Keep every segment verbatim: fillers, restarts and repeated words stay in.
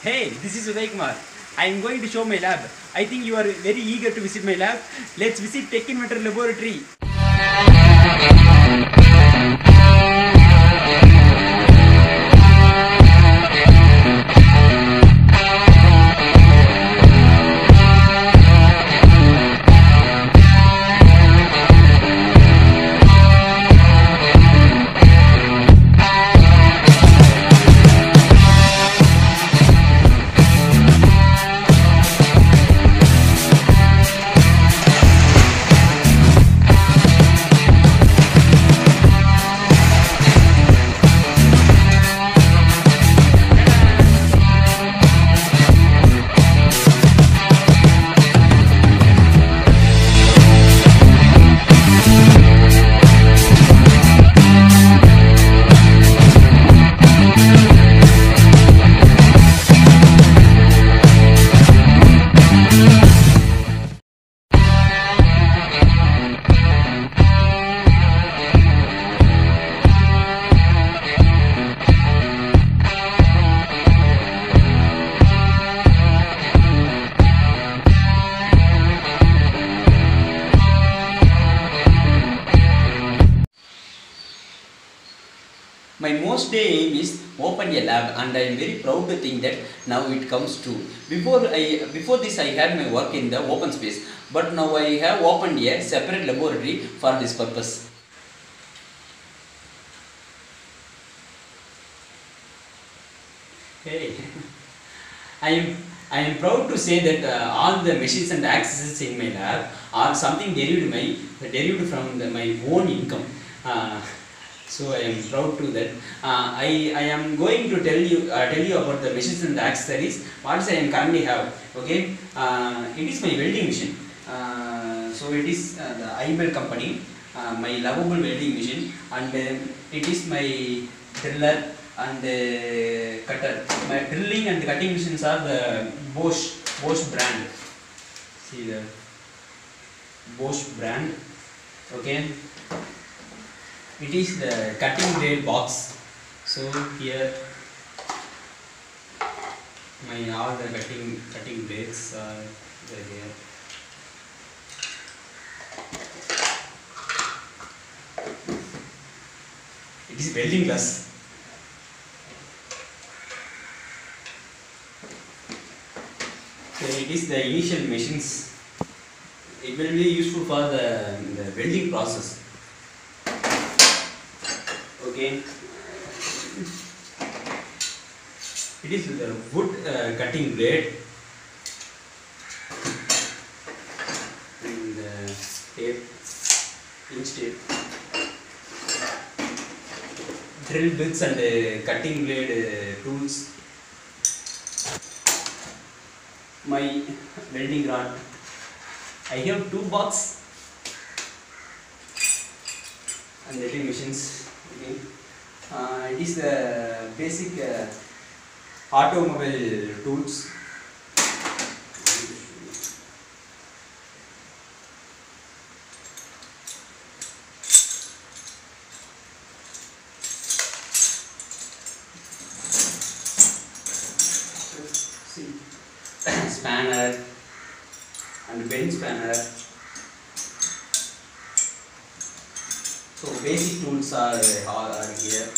Hey, this is Udaykumar. I am going to show my lab. I think you are very eager to visit my lab. Let's visit Tech Inventor Laboratory. My most day aim is open a lab, and I am very proud to think that now it comes true. Before I before this I had my work in the open space, but now I have opened a separate laboratory for this purpose. Hey, I am I am proud to say that uh, all the machines and accesses in my lab are something derived my derived from the, my own income. Uh, So I am proud to that. Uh, I, I am going to tell you uh, tell you about the machines and the accessories what I am currently have. Okay, uh, it is my welding machine. Uh, so it is uh, the I M L company, uh, my lovable welding machine, and uh, it is my driller and uh, cutter. My drilling and cutting machines are the Bosch Bosch brand. See the Bosch brand. Okay. It is the cutting blade box. So here my all the cutting cutting blades are there. It is welding glass. So it is the initial machines. It will be useful for the, the welding process. Okay. It is the wood uh, cutting blade and uh, tape, inch tape, drill bits and uh, cutting blade uh, tools, my welding rod. I have two boxes and welding machines. Okay. Uh, it is the basic uh, automobile tools. See, spanner and bench spanner. So basic tools are, are, are here.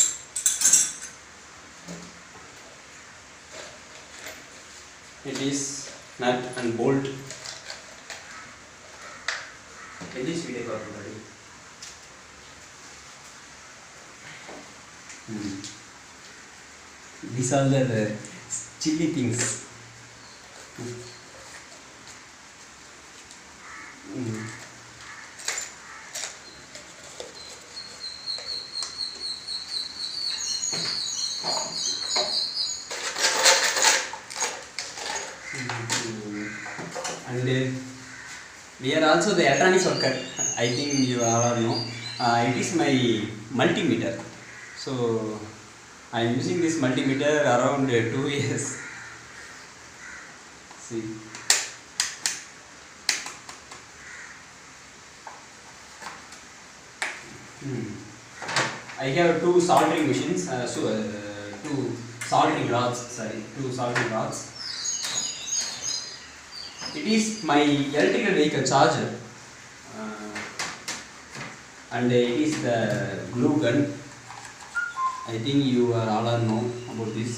It is nut and bolt. It is video carpentry. Hmm. These are the, the chilly things. Hmm. And uh, we are also the electronics worker. I think you all know. Uh, it is my multimeter. So I am using this multimeter around uh, two years. See. Hmm. I have two soldering machines. Uh, so uh, two salting rods, sorry, two salting rods. It is my electrical vehicle charger, uh, and it is the glue gun. I think you are all know about this.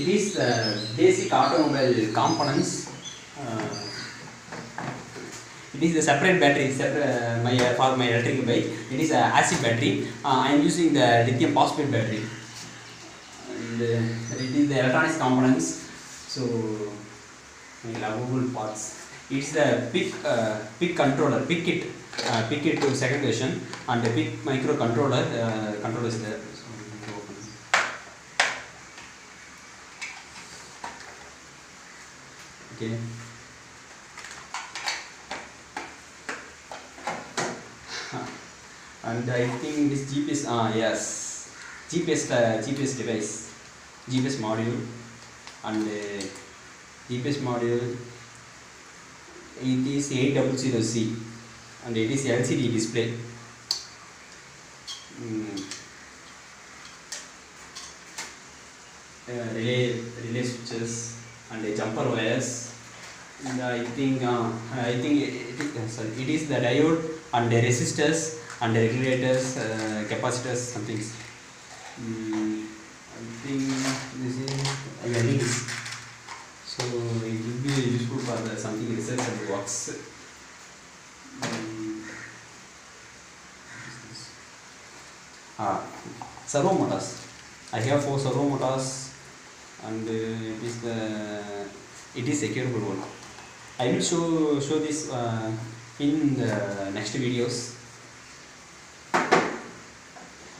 It is the basic automobile components. Uh, it is the separate battery separate, uh, my, uh, for my electric bike. It is an acid battery. Uh, I am using the lithium phosphate battery. And, uh, it is the electronics components. So, my lovable parts. It's the P I C uh, P I C controller, P I C kit, uh, P I C kit to second version, and the P I C microcontroller uh, controller is there. So, open. Okay. And I think this G P S. Ah, yes, G P S uh, G P S device, G P S module. And uh, G P S module, it is eight hundred C and it is L C D display. Mm. Uh, relay, relay switches and uh, jumper wires. And I think uh, I think it, it, uh, sorry, it is the diode and the resistors and the regulators, uh, capacitors, some things. Mm. I think this is a link, so it will be useful for the something research and works. Um, ah, servo motors. I have four servo motors, and uh, it is the it is secureable one. I will show show this uh, in the next videos.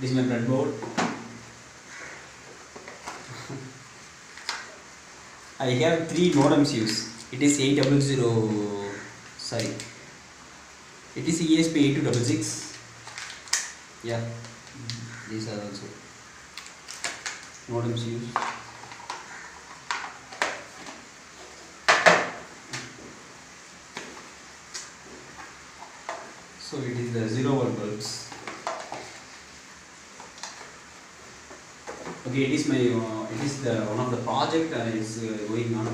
This is my breadboard. I have three modems used. It is eight hundred, sorry, it is E S P eight two six six. Yeah, these are also modems used. So it is the zero watt bulbs. Okay, it is my uh, it is the one of the project uh, is uh, going on.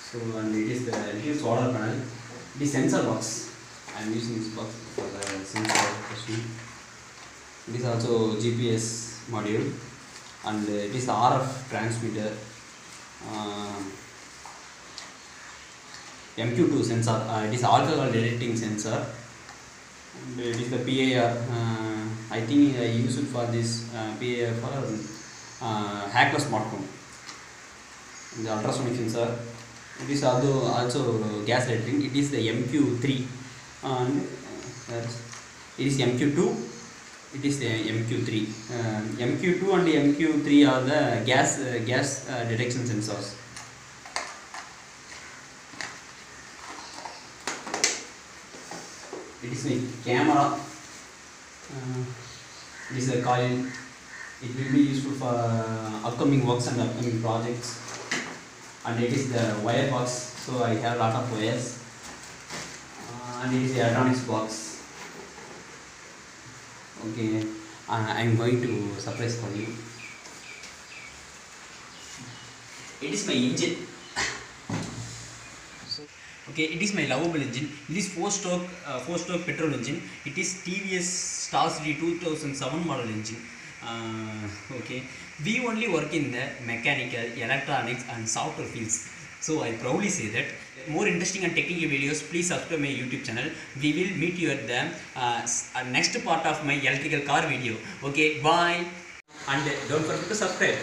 So and it is the little solar panel. The sensor box. I am using this box for the sensor machine. It is also G P S module, and uh, it is the R F transmitter. Uh, M Q two sensor. Uh, it is alcohol detecting sensor. And it is the P I R. Uh, I think I use it for this uh, P I R for. Uh, hackless smartphone, the ultrasonic sensor. It is also, also gas lettering. It is the M Q three, and uh, it is M Q two. It is the M Q three. Uh, M Q two and M Q three are the gas uh, gas uh, detection sensors. It is the camera. Uh, it is the coil. It will be useful for upcoming works and upcoming projects. And it is the wire box, so I have a lot of wires. Uh, and it is the electronics box. Okay, uh, I am going to surprise for you. It is my engine. Okay, it is my lovable engine. This four-stroke, uh, four-stroke petrol engine. It is T V S Star two thousand seven model engine. Uh, okay, we only work in the mechanical, electronics and software fields, so I proudly say that. More interesting and technical videos, please subscribe my YouTube channel. We will meet you at the uh, next part of my electrical car video. Okay, bye, and don't forget to subscribe.